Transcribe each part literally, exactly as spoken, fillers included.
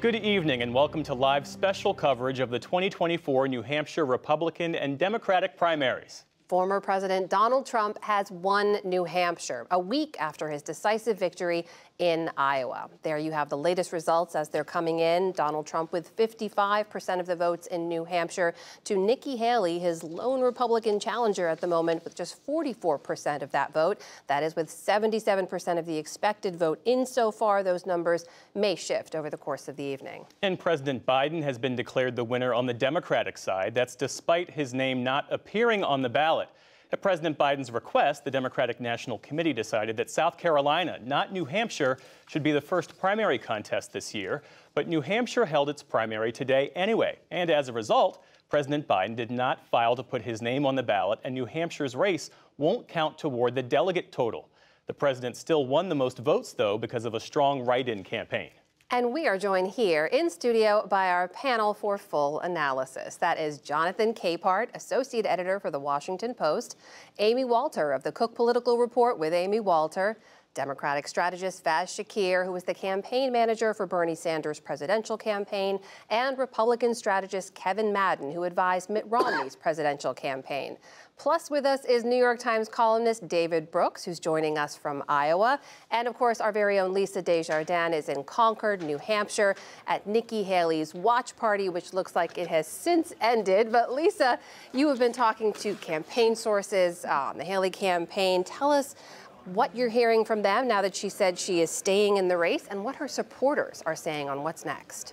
Good evening and welcome to live special coverage of the twenty twenty-four New Hampshire Republican and Democratic primaries. Former President Donald Trump has won New Hampshire a week after his decisive victory in Iowa. There you have the latest results as they're coming in. Donald Trump with fifty-five percent of the votes in New Hampshire to Nikki Haley, his lone Republican challenger at the moment, with just forty-four percent of that vote. That is with seventy-seven percent of the expected vote in so far. Those numbers may shift over the course of the evening. And President Biden has been declared the winner on the Democratic side. That's despite his name not appearing on the ballot. At President Biden's request, the Democratic National Committee decided that South Carolina, not New Hampshire, should be the first primary contest this year. But New Hampshire held its primary today anyway. And as a result, President Biden did not file to put his name on the ballot, and New Hampshire's race won't count toward the delegate total. The president still won the most votes, though, because of a strong write-in campaign. And we are joined here in studio by our panel for full analysis. That is Jonathan Capehart, Associate Editor for The Washington Post, Amy Walter of the Cook Political Report with Amy Walter, Democratic strategist Faz Shakir, who was the campaign manager for Bernie Sanders' presidential campaign, and Republican strategist Kevin Madden, who advised Mitt Romney's presidential campaign. Plus with us is New York Times columnist David Brooks, who's joining us from Iowa. And of course, our very own Lisa Desjardins is in Concord, New Hampshire, at Nikki Haley's watch party, which looks like it has since ended. But Lisa, you have been talking to campaign sources on the Haley campaign. Tell us what you're hearing from them now that she said she is staying in the race and what her supporters are saying on what's next.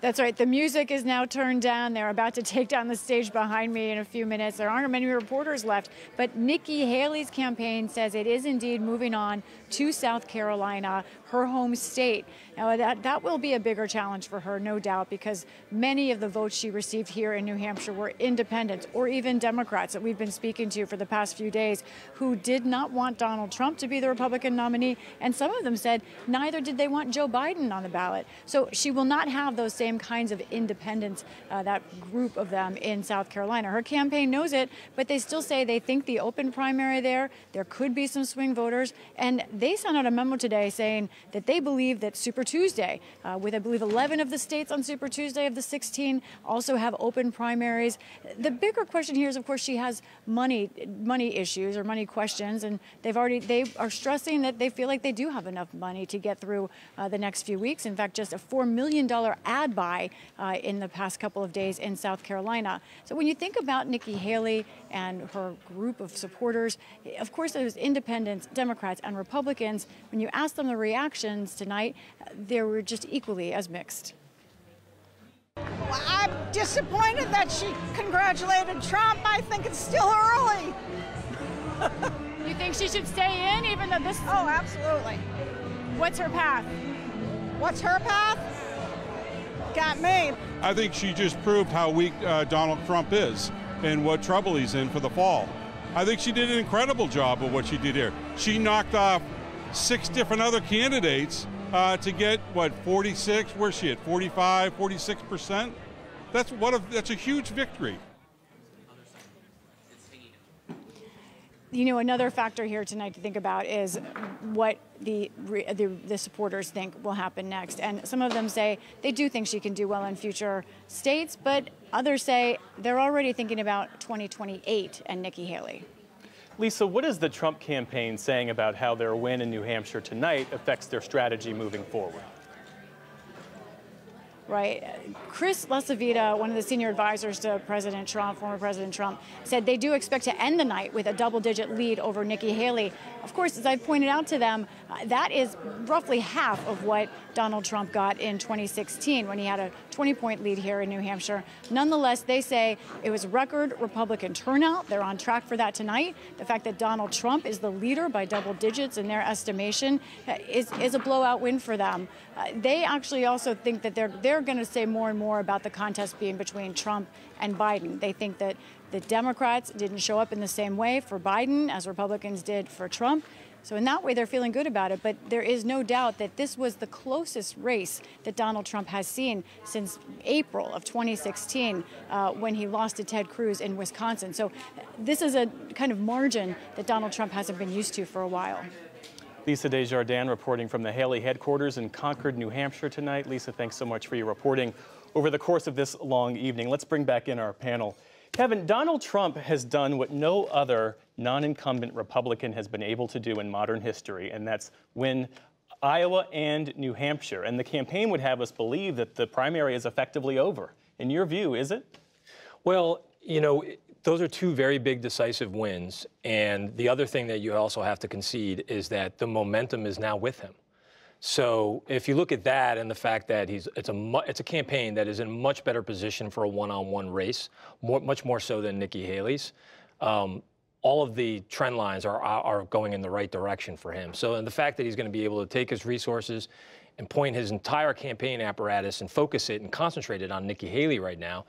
That's right. The music is now turned down. They're about to take down the stage behind me in a few minutes. There aren't many reporters left, but Nikki Haley's campaign says it is indeed moving on to South Carolina, her home state. Now, that, that will be a bigger challenge for her, no doubt, because many of the votes she received here in New Hampshire were independents or even Democrats that we've been speaking to for the past few days who did not want Donald Trump to be the Republican nominee. And some of them said neither did they want Joe Biden on the ballot. So she will not have those same kinds of independents, uh, that group of them in South Carolina. Her campaign knows it, but they still say they think the open primary there, there could be some swing voters. And they sent out a memo today saying that they believe that Super Tuesday, uh, with I believe eleven of the states on Super Tuesday of the sixteen, also have open primaries. The bigger question here is, of course, she has money, money issues or money questions, and they've already, they are stressing that they feel like they do have enough money to get through uh, the next few weeks. In fact, just a four million dollar ad by uh, in the past couple of days in South Carolina. So when you think about Nikki Haley and her group of supporters, of course, there's independents, Democrats, and Republicans. When you ask them the reactions tonight, they were just equally as mixed. Well, I'm disappointed that she congratulated Trump. I think it's still early. You think she should stay in even though this... Oh, absolutely. What's her path? What's her path? Got me. I think she just proved how weak uh, Donald Trump is and what trouble he's in for the fall. I think she did an incredible job of what she did here. She knocked off six different other candidates uh, to get, what, forty-six? Where's she at? forty-five, forty-six percent? That's, what a, that's a huge victory. You know, another factor here tonight to think about is what the, the the supporters think will happen next. And some of them say they do think she can do well in future states, but others say they're already thinking about twenty twenty-eight and Nikki Haley. Lisa, what is the Trump campaign saying about how their win in New Hampshire tonight affects their strategy moving forward? Right. Chris LaCivita, one of the senior advisors to President Trump, former President Trump, said they do expect to end the night with a double-digit lead over Nikki Haley. Of course, as I pointed out to them, uh, that is roughly half of what Donald Trump got in twenty sixteen when he had a twenty-point lead here in New Hampshire. Nonetheless, they say it was record Republican turnout. They're on track for that tonight. The fact that Donald Trump is the leader by double digits in their estimation is, is a blowout win for them. Uh, they actually also think that they're, they're going to say more and more about the contest being between Trump and Biden. They think that the Democrats didn't show up in the same way for Biden as Republicans did for Trump. So in that way, they're feeling good about it. But there is no doubt that this was the closest race that Donald Trump has seen since April of twenty sixteen, uh, when he lost to Ted Cruz in Wisconsin. So this is a kind of margin that Donald Trump hasn't been used to for a while. Lisa Desjardins reporting from the Haley headquarters in Concord, New Hampshire tonight. Lisa, thanks so much for your reporting over the course of this long evening. Let's bring back in our panel. Kevin, Donald Trump has done what no other non-incumbent Republican has been able to do in modern history, and that's win Iowa and New Hampshire. And the campaign would have us believe that the primary is effectively over. In your view, is it? Well, you know, those are two very big decisive wins. And the other thing that you also have to concede is that the momentum is now with him. So if you look at that and the fact that he's, it's a it's a campaign that is in much better position for a one-on-one race, more, much more so than Nikki Haley's. Um, all of the trend lines are, are going in the right direction for him. So and the fact that he's going to be able to take his resources and point his entire campaign apparatus and focus it and concentrate it on Nikki Haley right now,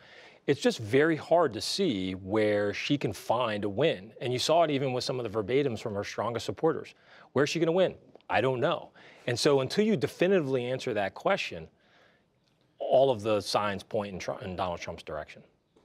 it's just very hard to see where she can find a win. And you saw it even with some of the verbatims from her strongest supporters. Where's she going to win? I don't know. And so until you definitively answer that question, all of the signs point in, Trump, in Donald Trump's direction.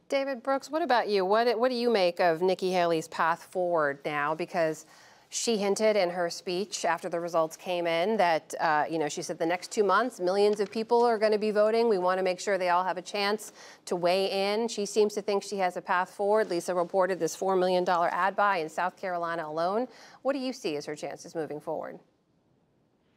David Brooks, what about you? What, what do you make of Nikki Haley's path forward now? Because she hinted in her speech after the results came in that, uh, you know, she said the next two months, millions of people are going to be voting. We want to make sure they all have a chance to weigh in. She seems to think she has a path forward. Lisa reported this four million dollar ad buy in South Carolina alone. What do you see as her chances moving forward?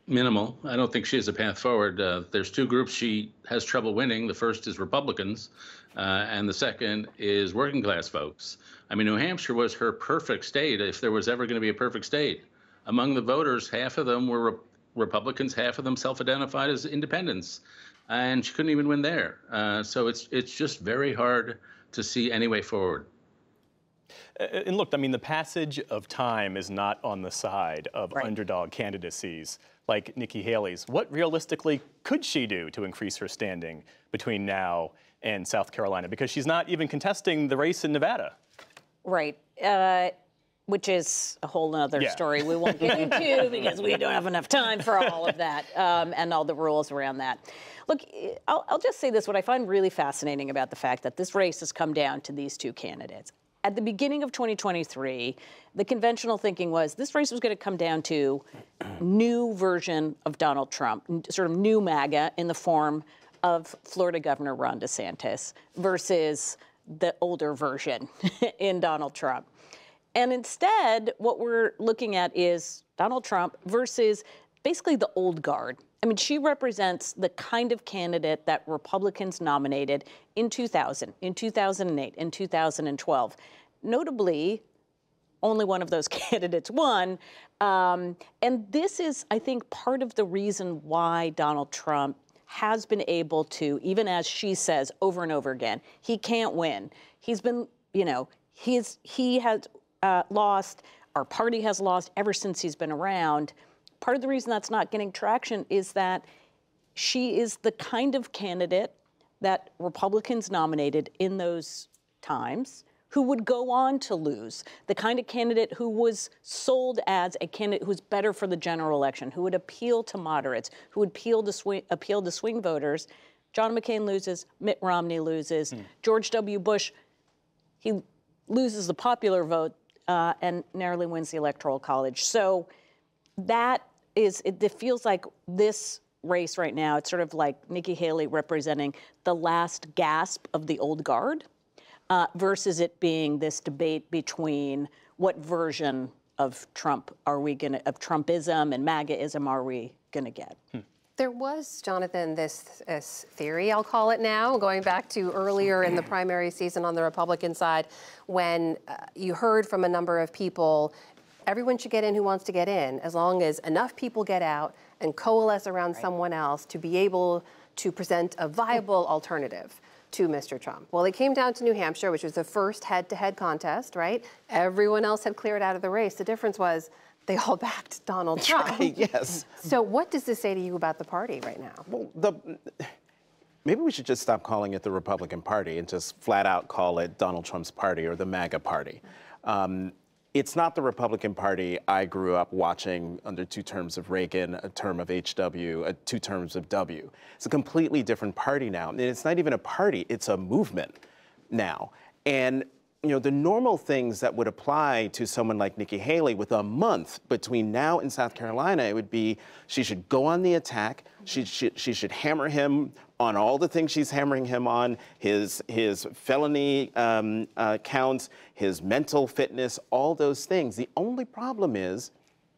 Minimal. I don't think she has a path forward. Uh, there's two groups she has trouble winning. The first is Republicans, uh, and the second is working class folks. I mean, New Hampshire was her perfect state, if there was ever going to be a perfect state. Among the voters, half of them were re- Republicans, half of them self-identified as independents, and she couldn't even win there. Uh, so it's it's just very hard to see any way forward. And look, I mean, the passage of time is not on the side of right. underdog candidacies like Nikki Haley's. What realistically could she do to increase her standing between now and South Carolina? Because she's not even contesting the race in Nevada. Right. Uh, which is a whole other yeah. story we won't get into because we don't have enough time for all of that um, and all the rules around that. Look, I'll, I'll just say this. What I find really fascinating about the fact that this race has come down to these two candidates. At the beginning of twenty twenty-three, the conventional thinking was this race was going to come down to new version of Donald Trump, sort of new MAGA in the form of Florida Governor Ron DeSantis versus the older version in Donald Trump. And instead, what we're looking at is Donald Trump versus basically the old guard. I mean, she represents the kind of candidate that Republicans nominated in two thousand, in two thousand eight, in two thousand twelve. Notably, only one of those candidates won. Um, and this is, I think, part of the reason why Donald Trump has been able to, even as she says over and over again, he can't win. He's been, you know, he's, he has uh, lost, our party has lost ever since he's been around. Part of the reason that's not getting traction is that she is the kind of candidate that Republicans nominated in those times who would go on to lose, the kind of candidate who was sold as a candidate who's better for the general election, who would appeal to moderates, who would appeal to swing, appeal to swing voters. John McCain loses, Mitt Romney loses, mm. George W. Bush, he loses the popular vote uh, and narrowly wins the Electoral College. So that is, it, it feels like this race right now, it's sort of like Nikki Haley representing the last gasp of the old guard uh, versus it being this debate between what version of Trump are we gonna, of Trumpism and MAGAism are we gonna get? Hmm. There was, Jonathan, this, this theory, I'll call it now, going back to earlier in the primary season on the Republican side, when uh, you heard from a number of people, everyone should get in who wants to get in, as long as enough people get out and coalesce around right. someone else to be able to present a viable alternative to Mister Trump. Well, it came down to New Hampshire, which was the first head-to-head contest, right? Everyone else had cleared out of the race. The difference was they all backed Donald Trump. Right, yes. So what does this say to you about the party right now? Well, the... Maybe we should just stop calling it the Republican Party and just flat-out call it Donald Trump's party or the MAGA party. Um, It's not the Republican Party I grew up watching under two terms of Reagan, a term of H W, uh, two terms of W. It's a completely different party now. And it's not even a party, it's a movement now. And you know, the normal things that would apply to someone like Nikki Haley with a month between now and South Carolina, it would be she should go on the attack. She should, she should hammer him on all the things she's hammering him on, his, his felony um, uh, counts, his mental fitness, all those things. The only problem is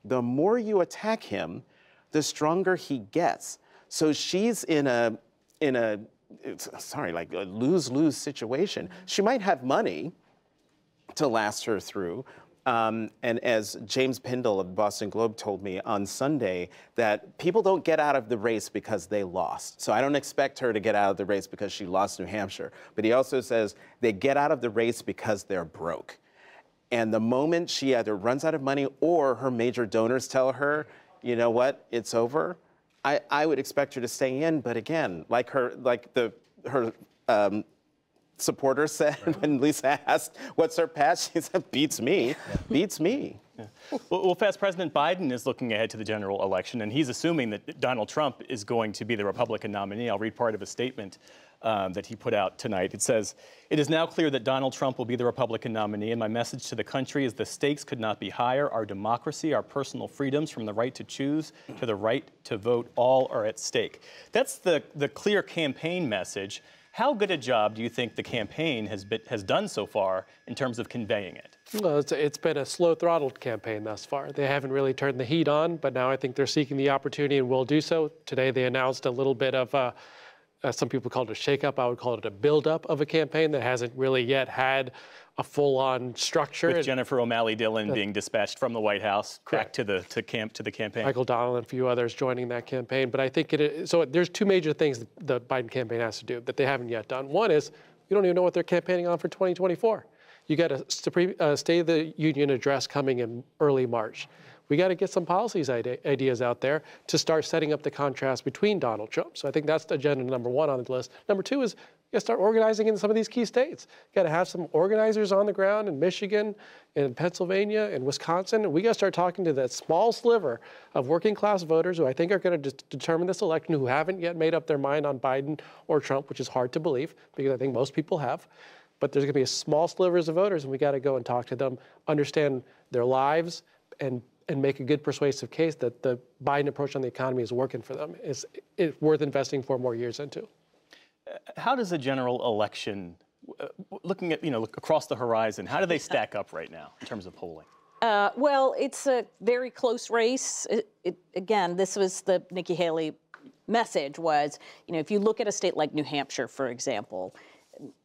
the more you attack him, the stronger he gets. So she's in a, in a sorry, like a lose-lose situation. She might have money to last her through. Um, and as James Pindell of the Boston Globe told me on Sunday, that people don't get out of the race because they lost. So I don't expect her to get out of the race because she lost New Hampshire. But he also says they get out of the race because they're broke. And the moment she either runs out of money or her major donors tell her, you know what, it's over, I, I would expect her to stay in. But again, like her, like the, her, um, supporter said when Lisa asked, what's her past? She said, beats me, beats me. Yeah. Well, well, fast, President Biden is looking ahead to the general election, and he's assuming that Donald Trump is going to be the Republican nominee. I'll read part of a statement um, that he put out tonight. It says, "It is now clear that Donald Trump will be the Republican nominee, and my message to the country is the stakes could not be higher. Our democracy, our personal freedoms, from the right to choose to the right to vote, all are at stake." That's the, the clear campaign message. How good a job do you think the campaign has been, has done so far in terms of conveying it? Well, it's, it's been a slow-throttled campaign thus far. They haven't really turned the heat on, but now I think they're seeking the opportunity and will do so. Today they announced a little bit of, uh, uh, some people called it a shakeup. I would call it a buildup of a campaign that hasn't really yet had a full-on structure. With Jennifer O'Malley Dillon uh, being dispatched from the White House correct. back to the to camp to the campaign. Michael Donald and a few others joining that campaign. But I think it. So there's two major things that the Biden campaign has to do that they haven't yet done. One is you don't even know what they're campaigning on for twenty twenty-four. You got a uh, State of the Union address coming in early March. We got to get some policies ideas out there to start setting up the contrast between Donald Trump. So I think that's agenda number one on the list. Number two is you got to start organizing in some of these key states. You got to have some organizers on the ground in Michigan, in Pennsylvania, in Wisconsin. And we got to start talking to that small sliver of working class voters who I think are going to de- determine this election, who haven't yet made up their mind on Biden or Trump, which is hard to believe because I think most people have. But there's going to be a small slivers of voters, and we got to go and talk to them, understand their lives, and and make a good persuasive case that the Biden approach on the economy is working for them. It's, it's worth investing four more years into. How does a general election, uh, looking at, you know, look across the horizon, how do they stack up right now in terms of polling? Uh, well, it's a very close race. It, it, again, this was the Nikki Haley message was, you know, if you look at a state like New Hampshire, for example,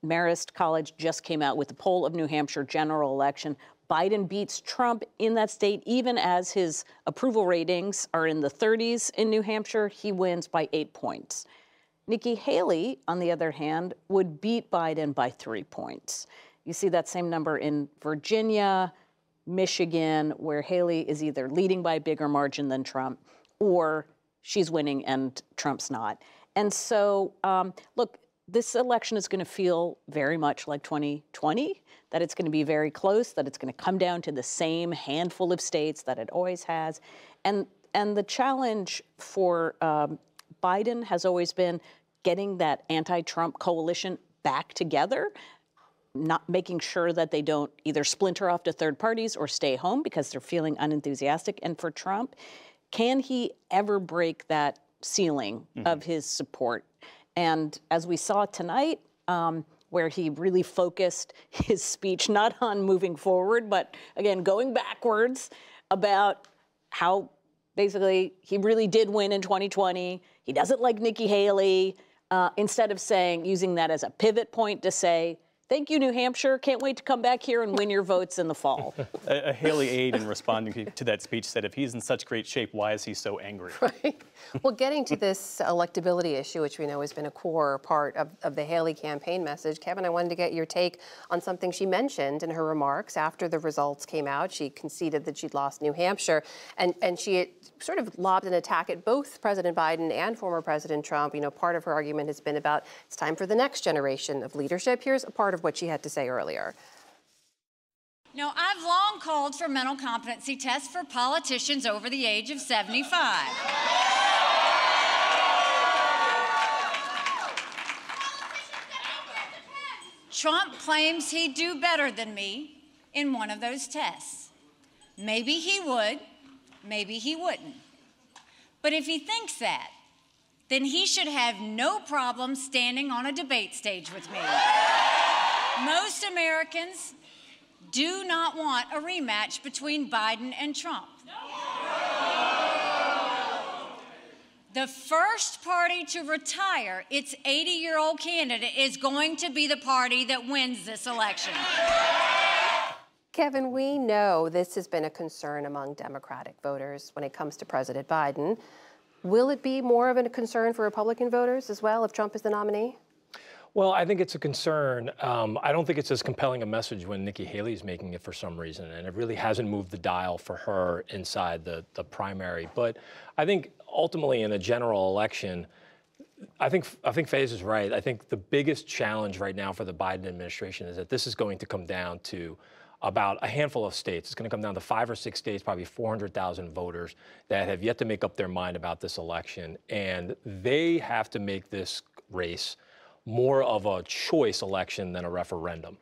Marist College just came out with a poll of New Hampshire general election. Biden beats Trump in that state, even as his approval ratings are in the thirties in New Hampshire. He wins by eight points. Nikki Haley, on the other hand, would beat Biden by three points. You see that same number in Virginia, Michigan, where Haley is either leading by a bigger margin than Trump, or she's winning and Trump's not. And so, um, look, this election is going to feel very much like twenty twenty, that it's going to be very close, that it's going to come down to the same handful of states that it always has. And, and the challenge for um, Biden has always been getting that anti-Trump coalition back together, not making sure that they don't either splinter off to third parties or stay home because they're feeling unenthusiastic. And for Trump, can he ever break that ceiling mm-hmm. of his support? And as we saw tonight, um, where he really focused his speech not on moving forward, but again, going backwards about how basically he really did win in twenty twenty. He doesn't like Nikki Haley, uh, instead of saying, using that as a pivot point to say, thank you, New Hampshire. Can't wait to come back here and win your votes in the fall. a, a Haley aide in responding to that speech said, if he's in such great shape, why is he so angry? Right. Well, getting to this electability issue, which we know has been a core part of, of the Haley campaign message, Kevin, I wanted to get your take on something she mentioned in her remarks after the results came out. She conceded that she'd lost New Hampshire, and, and she sort of lobbed an attack at both President Biden and former President Trump. You know, part of her argument has been about it's time for the next generation of leadership. Here's a part of what she had to say earlier. You know, I've long called for mental competency tests for politicians over the age of seventy-five. Trump claims he'd do better than me in one of those tests. Maybe he would, maybe he wouldn't. But if he thinks that, then he should have no problem standing on a debate stage with me. Most Americans do not want a rematch between Biden and Trump. The first party to retire its eighty-year-old candidate is going to be the party that wins this election. Kevin, we know this has been a concern among Democratic voters when it comes to President Biden. Will it be more of a concern for Republican voters as well if Trump is the nominee? Well, I think it's a concern. Um, I don't think it's as compelling a message when Nikki Haley is making it for some reason, and it really hasn't moved the dial for her inside the, the primary. But I think ultimately in a general election, I think I think FaZe is right. I think the biggest challenge right now for the Biden administration is that this is going to come down to about a handful of states. It's going to come down to five or six states, probably four hundred thousand voters that have yet to make up their mind about this election. And they have to make this race more of a choice election than a referendum.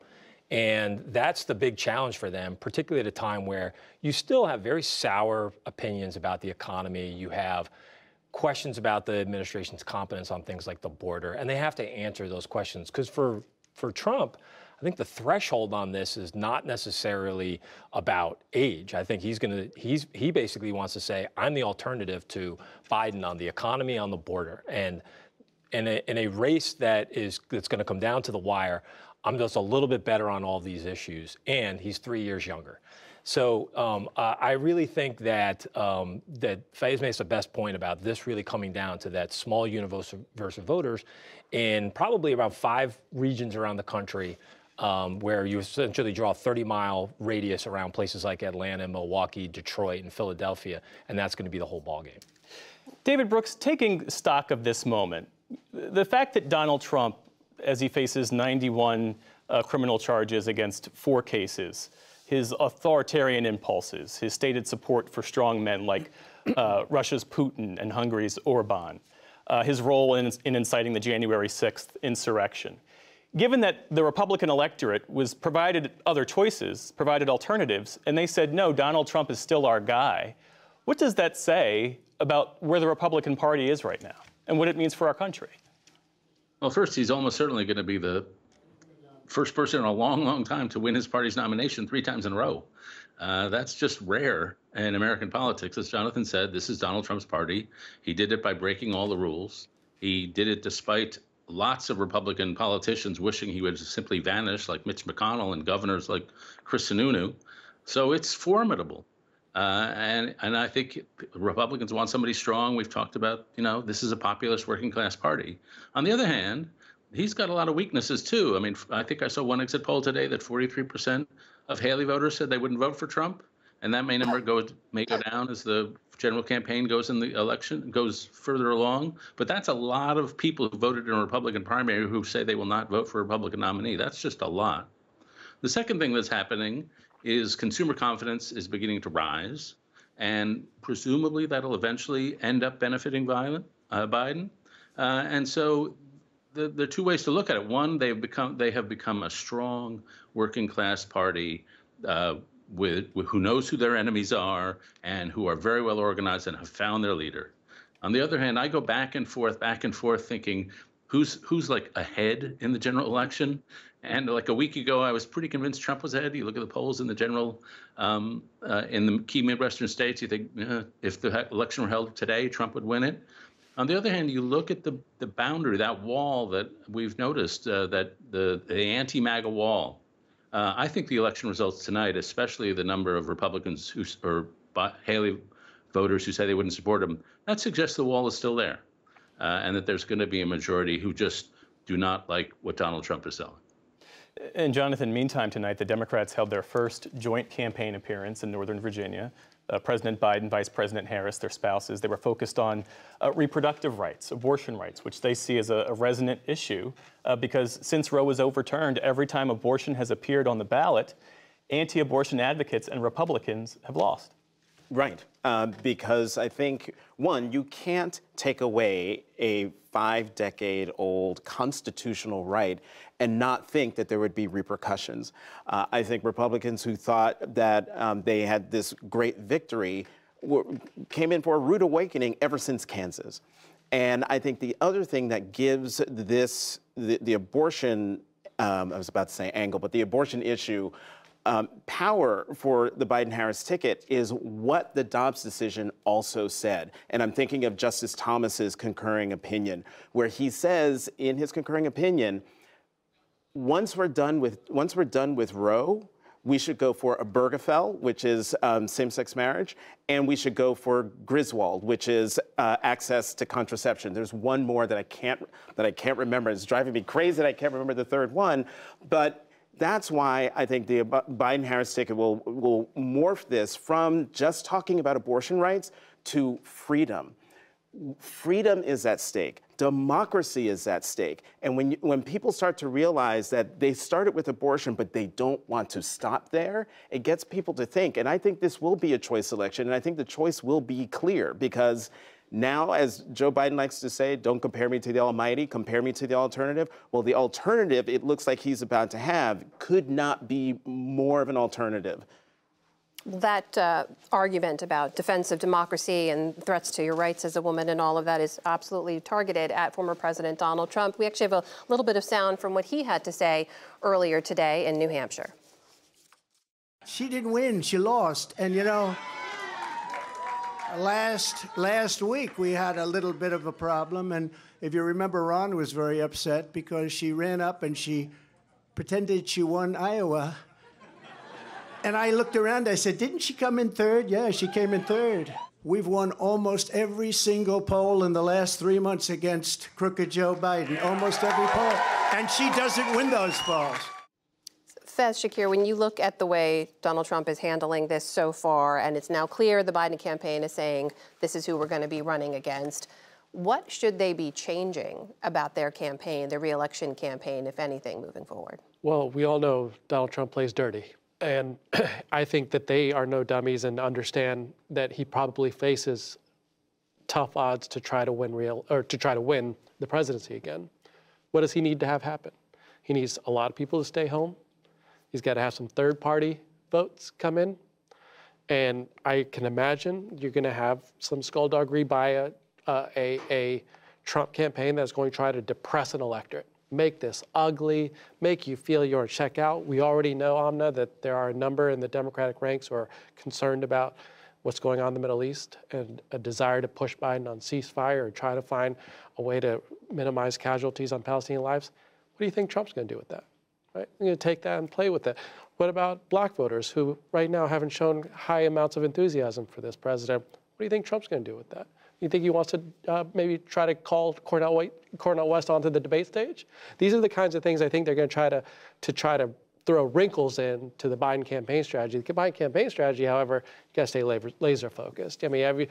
And that's the big challenge for them, particularly at a time where you still have very sour opinions about the economy. You have questions about the administration's competence on things like the border, and they have to answer those questions. Because for, for Trump, I think the threshold on this is not necessarily about age. I think he's going to, he's, he basically wants to say, I'm the alternative to Biden on the economy, on the border. And in a, in a race that is, that's going to come down to the wire, I'm just a little bit better on all these issues. And he's three years younger. So um, uh, I really think that um, that FaZe makes the best point about this really coming down to that small universe of voters in probably about five regions around the country, Um, where you essentially draw a thirty-mile radius around places like Atlanta, Milwaukee, Detroit, and Philadelphia, and that's going to be the whole ballgame. David Brooks, taking stock of this moment, the fact that Donald Trump, as he faces ninety-one uh, criminal charges against four cases, his authoritarian impulses, his stated support for strong men like uh, Russia's Putin and Hungary's Orban, uh, his role in, in inciting the January sixth insurrection, given that the Republican electorate was provided other choices, provided alternatives, and they said, no, Donald Trump is still our guy, what does that say about where the Republican Party is right now and what it means for our country? Well, first, he's almost certainly going to be the first person in a long, long time to win his party's nomination three times in a row. Uh, that's just rare in American politics. As Jonathan said, this is Donald Trump's party. He did it by breaking all the rules. He did it despite lots of Republican politicians wishing he would simply vanish, like Mitch McConnell and governors like Chris Sununu. So it's formidable. Uh, and, and I think Republicans want somebody strong. We've talked about, you know, this is a populist working class party. On the other hand, he's got a lot of weaknesses, too. I mean, I think I saw one exit poll today that forty-three percent of Haley voters said they wouldn't vote for Trump. And that may number go may go down as the general campaign goes in the election, goes further along. But that's a lot of people who voted in a Republican primary who say they will not vote for a Republican nominee. That's just a lot. The second thing that's happening is consumer confidence is beginning to rise. And presumably that'll eventually end up benefiting Biden. Uh, and so the, there are two ways to look at it. One, they've become, they have become a strong working class party uh, With, with who knows who their enemies are and who are very well organized and have found their leader. On the other hand, I go back and forth, back and forth thinking who's who's like ahead in the general election. And like a week ago, I was pretty convinced Trump was ahead. You look at the polls in the general, um, uh, in the key Midwestern states, you think uh, if the election were held today, Trump would win it. On the other hand, you look at the, the boundary, that wall that we've noticed, uh, that the, the anti-MAGA wall. Uh, I think the election results tonight, especially the number of Republicans who, or Haley voters who say they wouldn't support him, that suggests the wall is still there uh, and that there's going to be a majority who just do not like what Donald Trump is selling. And Jonathan, meantime tonight, the Democrats held their first joint campaign appearance in Northern Virginia. Uh, President Biden, Vice President Harris, their spouses, they were focused on uh, reproductive rights, abortion rights, which they see as a, a resonant issue uh, because since Roe was overturned, every time abortion has appeared on the ballot, anti-abortion advocates and Republicans have lost. Right, uh, because I think, one, you can't take away a five-decade-old constitutional right and not think that there would be repercussions. Uh, I think Republicans who thought that um, they had this great victory were, came in for a rude awakening ever since Kansas. And I think the other thing that gives this, the, the abortion, um, I was about to say angle, but the abortion issue Um, power for the Biden-Harris ticket is what the Dobbs decision also said. And I'm thinking of Justice Thomas's concurring opinion, where he says in his concurring opinion, once we're done with, once we're done with Roe, we should go for Obergefell, which is um, same-sex marriage, and we should go for Griswold, which is uh, access to contraception. There's one more that I can't, that I can't remember. It's driving me crazy that I can't remember the third one, but that's why I think the Biden-Harris ticket will, will morph this from just talking about abortion rights to freedom. Freedom is at stake. Democracy is at stake. And when, you, when people start to realize that they started with abortion, but they don't want to stop there, it gets people to think. And I think this will be a choice election, and I think the choice will be clear, because now, as Joe Biden likes to say, don't compare me to the almighty, compare me to the alternative. Well, the alternative it looks like he's about to have could not be more of an alternative. That uh, argument about defense of democracy and threats to your rights as a woman and all of that is absolutely targeted at former President Donald Trump. We actually have a little bit of sound from what he had to say earlier today in New Hampshire. She didn't win, she lost, and you know, Last last week, we had a little bit of a problem, and if you remember, Ron was very upset because she ran up and she pretended she won Iowa. And I looked around, I said, didn't she come in third? Yeah, she came in third. We've won almost every single poll in the last three months against crooked Joe Biden, almost every poll. And she doesn't win those polls. Fez Shakir, when you look at the way Donald Trump is handling this so far, and it's now clear the Biden campaign is saying this is who we're going to be running against, what should they be changing about their campaign, their re-election campaign, if anything, moving forward? Well, we all know Donald Trump plays dirty, and I think that they are no dummies and understand that he probably faces tough odds to try to win real or to try to win the presidency again. What does he need to have happen? He needs a lot of people to stay home. He's got to have some third-party votes come in. And I can imagine you're going to have some skullduggery by a, uh, a, a Trump campaign that's going to try to depress an electorate, make this ugly, make you feel you're in checkout. We already know, Amna, that there are a number in the Democratic ranks who are concerned about what's going on in the Middle East and a desire to push Biden on ceasefire or try to find a way to minimize casualties on Palestinian lives. What do you think Trump's going to do with that? Right? You're going to take that and play with it. What about black voters who right now haven't shown high amounts of enthusiasm for this president? What do you think Trump's going to do with that? You think he wants to uh, maybe try to call Cornell, White, Cornell West onto the debate stage? These are the kinds of things I think they're going to try to, to try to throw wrinkles in to the Biden campaign strategy. The Biden campaign strategy, however, you got to stay laser, laser focused. I mean, every,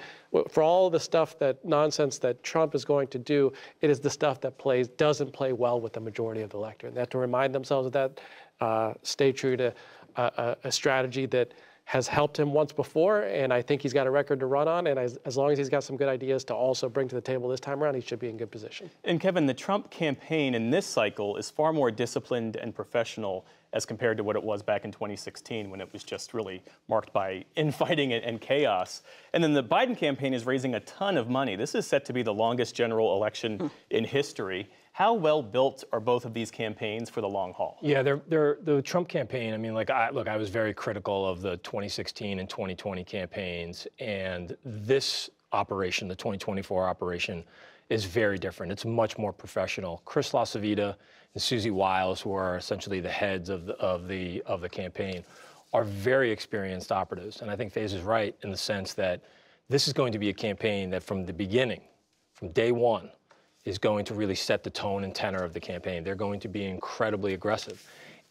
for all the stuff that nonsense that Trump is going to do, it is the stuff that plays doesn't play well with the majority of the electorate. They have to remind themselves of that. Uh, stay true to uh, a, a strategy that has helped him once before, and I think he's got a record to run on, and as, as long as he's got some good ideas to also bring to the table this time around, he should be in good position. And Kevin, the Trump campaign in this cycle is far more disciplined and professional as compared to what it was back in twenty sixteen, when it was just really marked by infighting and, and chaos. And then the Biden campaign is raising a ton of money. This is set to be the longest general election mm. in history. How well built are both of these campaigns for the long haul? Yeah, they're, they're, the Trump campaign, I mean, like, I, look, I was very critical of the twenty sixteen and twenty twenty campaigns, and this operation, the twenty twenty-four operation, is very different. It's much more professional. Chris LaCivita and Susie Wiles, who are essentially the heads of the, of the, of the campaign, are very experienced operatives. And I think Faze is right in the sense that this is going to be a campaign that from the beginning, from day one, is going to really set the tone and tenor of the campaign. They're going to be incredibly aggressive.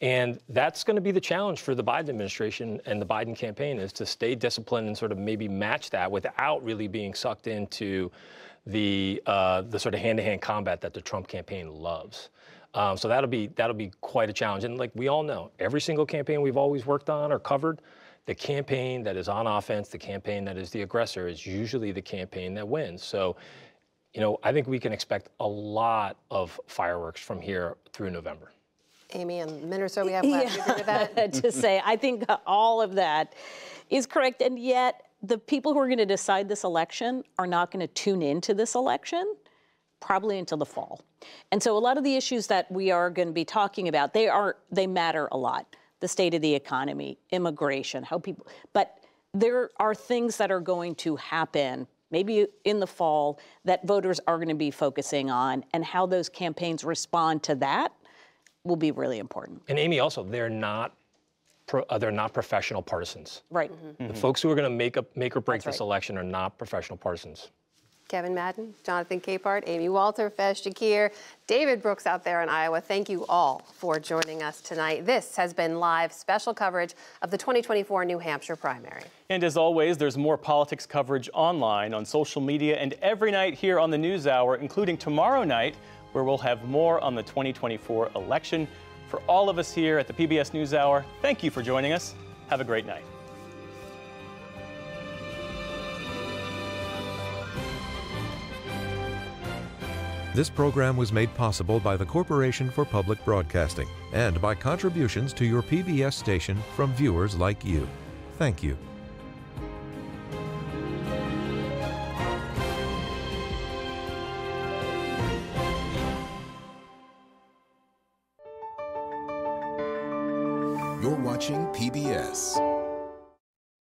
And that's going to be the challenge for the Biden administration and the Biden campaign, is to stay disciplined and sort of maybe match that without really being sucked into the, uh, the sort of hand-to-hand combat that the Trump campaign loves. Um, so that'll be, that'll be quite a challenge. And like we all know, every single campaign we've always worked on or covered the campaign that is on offense, the campaign that is the aggressor, is usually the campaign that wins. So, you know, I think we can expect a lot of fireworks from here through November. Amy, in a minute or so we have left, yeah. to that. Just say, I think all of that is correct, and yet the people who are going to decide this election are not going to tune into this election probably until the fall. And so a lot of the issues that we are going to be talking about, they are they matter a lot. The state of the economy, immigration, how people, but there are things that are going to happen maybe in the fall that voters are going to be focusing on, and how those campaigns respond to that will be really important. And Amy, also, they're not pro, uh, they're not professional partisans. Right. Mm-hmm. The mm-hmm. folks who are going to make up, make or break That's this right. election are not professional partisans. Kevin Madden, Jonathan Capehart, Amy Walter, Fez Shakir, David Brooks out there in Iowa, thank you all for joining us tonight. This has been live special coverage of the twenty twenty-four New Hampshire primary. And as always, there's more politics coverage online, on social media, and every night here on the NewsHour, including tomorrow night, where we'll have more on the twenty twenty-four election. For all of us here at the P B S NewsHour, thank you for joining us. Have a great night. This program was made possible by the Corporation for Public Broadcasting and by contributions to your P B S station from viewers like you. Thank you. You're watching P B S.